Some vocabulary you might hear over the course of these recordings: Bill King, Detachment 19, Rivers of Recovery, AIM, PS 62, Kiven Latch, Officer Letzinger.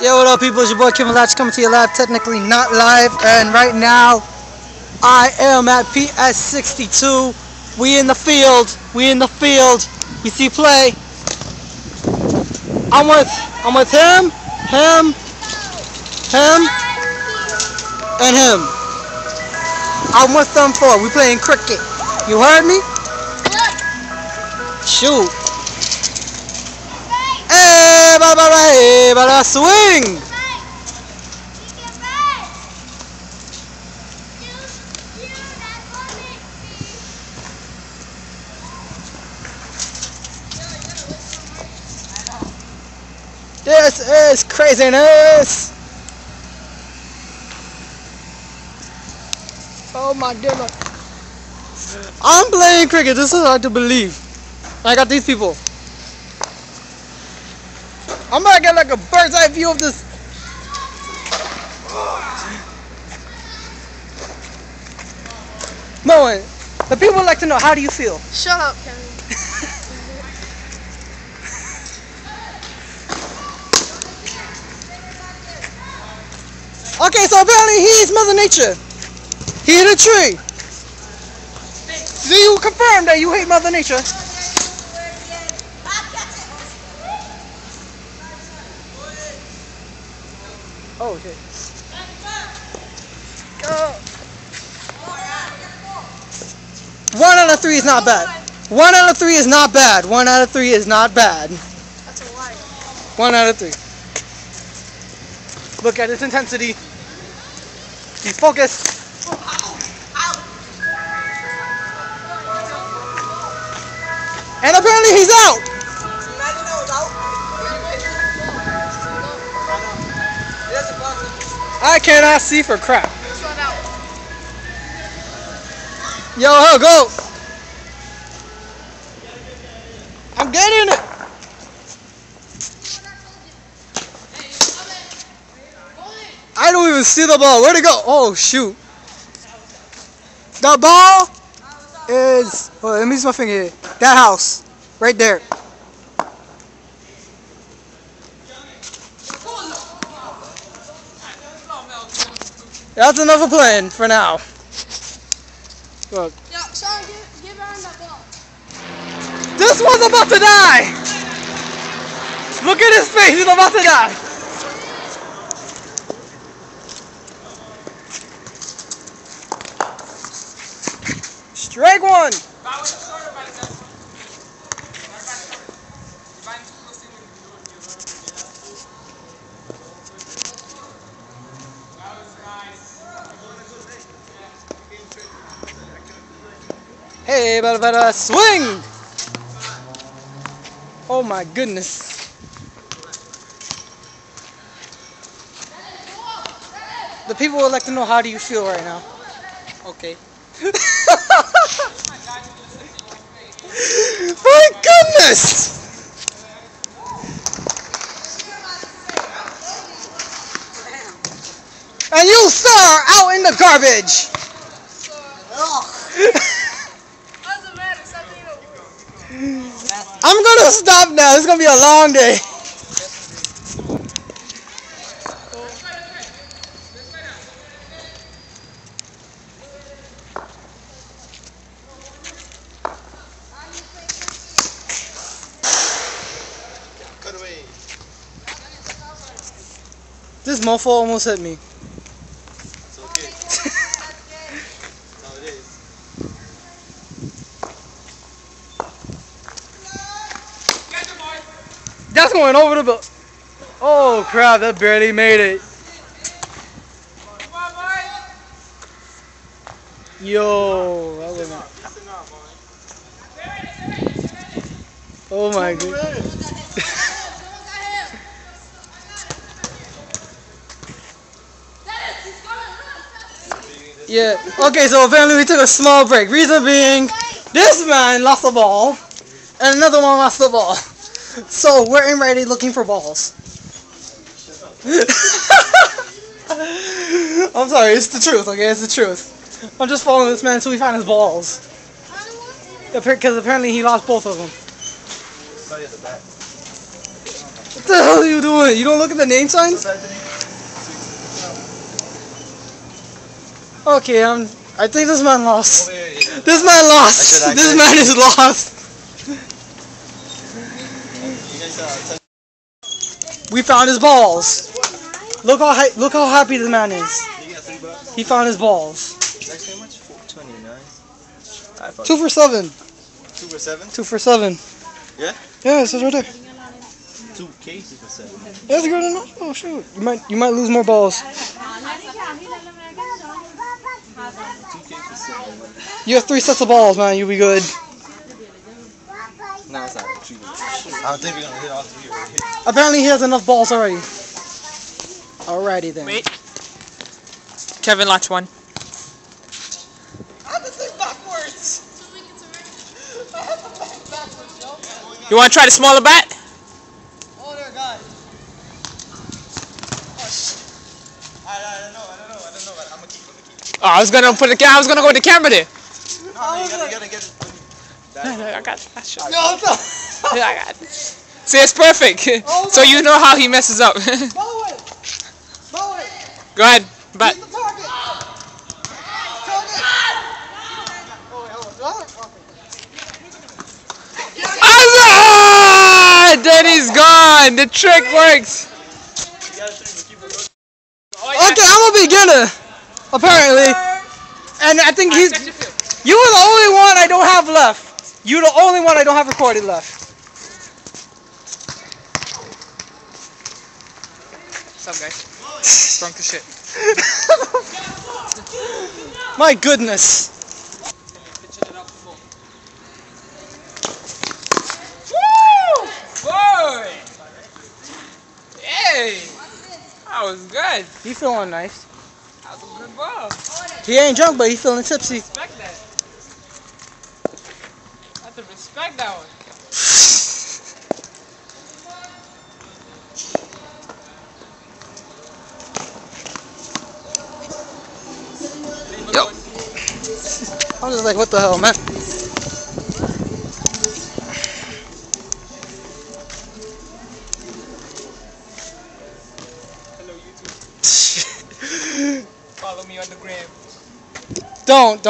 Yo, what up, people? It's your boy Kiven Latch coming to you live, technically not live, and right now I am at PS 62. We in the field. You see play. I'm with him, and him. I'm with them four. We playing cricket. You heard me? Shoot. Hey, bye, swing. This is craziness. Oh my dear. I'm playing cricket. This is hard to believe. I got these people. I'm about to get like a bird's eye view of this. No one. The people would like to know, how do you feel? Shut up, Kevin. Okay, so apparently he's Mother Nature. He hit a tree. Do you confirm that you hate Mother Nature? Oh shit. One out of three is not bad. That's a lie. 1 out of 3. Look at his intensity. He's focused. And apparently he's out. I cannot see for crap. Yo, hell, go. I'm getting it. I don't even see the ball. Where'd it go? Oh, shoot. The ball is... Oh, let me use my finger here. That house. Right there. That's another plan for now. Look. Yeah, Sean, give Aaron that ball. This one's about to die! Look at his face, he's about to die! Strike one! Hey, but swing! Oh my goodness. The people would like to know, how do you feel right now? Okay. My goodness! And you, sir, are out in the garbage! Ugh. I'm gonna stop now. It's gonna be a long day. This mofo almost hit me. It's okay. That's going over the ball. Oh crap, that barely made it. Yo, that was it. Oh my goodness. Yeah, okay, so apparently we took a small break. Reason being, this man lost the ball, and another one lost the ball. So we're in ready looking for balls. I'm sorry, it's the truth, okay? It's the truth. I'm just following this man until we find his balls. Because apparently he lost both of them. What the hell are you doing? You don't look at the name signs? Okay, I think this man lost. This man lost. This man is lost. We found his balls. Look how happy the man is. He found his balls. $2 for $7. Yeah? Yeah, it says right there. 2 cases for 7. That's good enough. Oh shoot. You might lose more balls. 2 cases for 7. You have 3 sets of balls, man, you'll be good. Nah, it's not. I don't think we're gonna hit all 3 right here. Apparently he has enough balls already. Alrighty then. Wait. Kiven Latch 1. You want to try the smaller bat? Oh, they're gone. Oh, shit. I don't know. But I'm gonna keep. Oh, I was gonna go with the camera there. No, you gotta get it. No, I got that shit. No. Yeah, I got it. See, it's perfect. Oh, so you know how he messes up. Bow it. Go ahead, bat. He's the target. Daddy's gone! The trick works! Okay, I'm a beginner! Apparently. And I think he's... You are the only one I don't have left. You're the only one I don't have recorded left. What's up, guys? Drunk as shit. My goodness. That was good. He feeling nice. That was a good ball. He ain't drunk, but he feeling tipsy. Respect that. I have to respect that one. Yo. I was just like, what the hell, man? Follow me on the gram. Don't.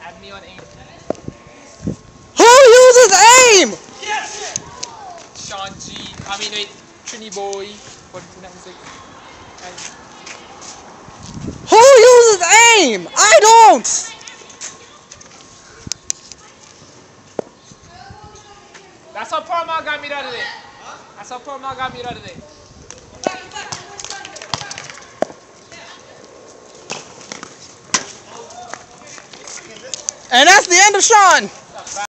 Add me on AIM. Who uses AIM? Yeah. Sean G. I mean, wait, Trini Boy. What is that music? Who uses AIM? I don't. That's how Parma got me the other day. That's how Parma got me the other day. And that's the end of Sean!